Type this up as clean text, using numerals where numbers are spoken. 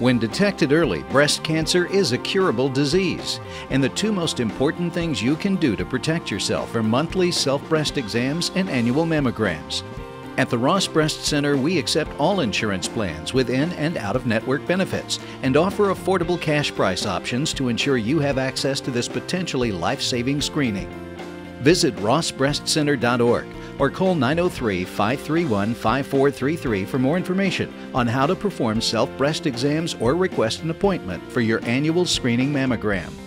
When detected early, breast cancer is a curable disease, and the two most important things you can do to protect yourself are monthly self-breast exams and annual mammograms. At the Ross Breast Center, we accept all insurance plans with in- and out-of-network benefits and offer affordable cash price options to ensure you have access to this potentially life-saving screening. Visit rossbreastcenter.org or call 903-531-5433 for more information on how to perform self-breast exams or request an appointment for your annual screening mammogram.